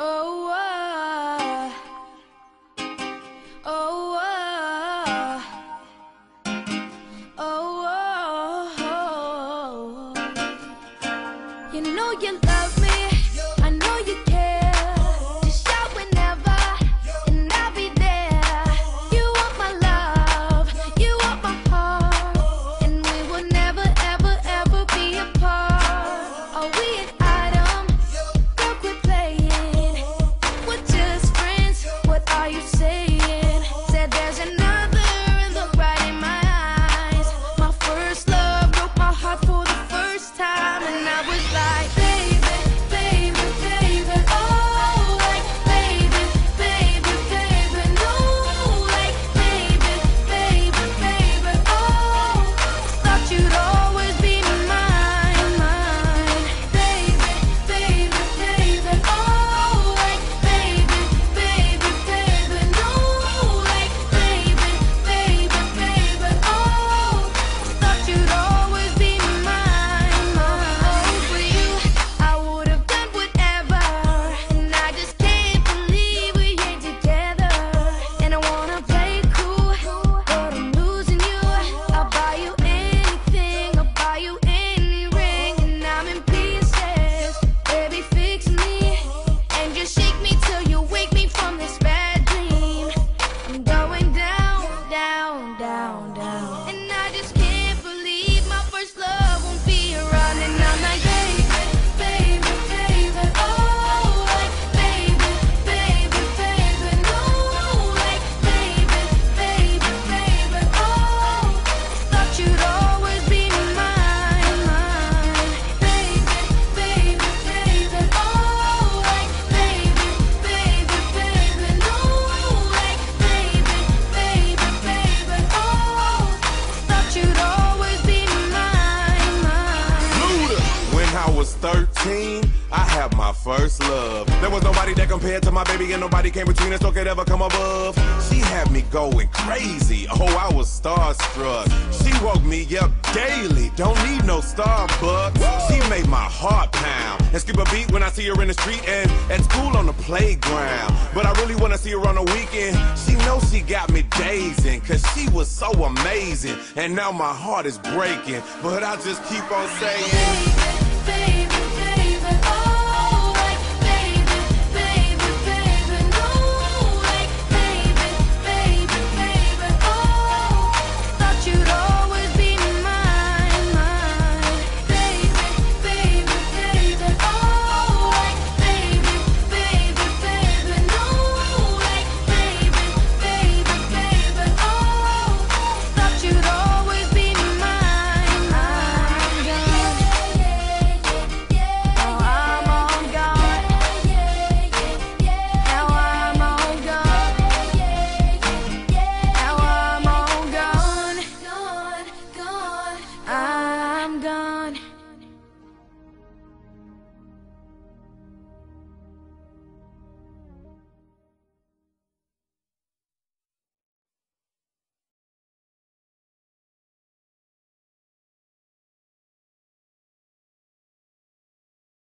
You know you love me, I know you care. Just shout whenever, and I'll be there. You want my love, you want my heart, and we will never, ever, ever be apart. Are we an item? Don't quit playing. We're just friends, what are you saying? Said there's another and look right in my eyes. My first love broke my heart for the first time, and I was like, I was 13, I had my first love. There was nobody that compared to my baby, and nobody came between us, no could ever come above. She had me going crazy, oh, I was starstruck. She woke me up daily, don't need no Starbucks. She made my heart pound and skip a beat when I see her in the street and at school on the playground. But I really wanna see her on the weekend. She knows she got me dazing, cause she was so amazing. And now my heart is breaking, but I just keep on saying,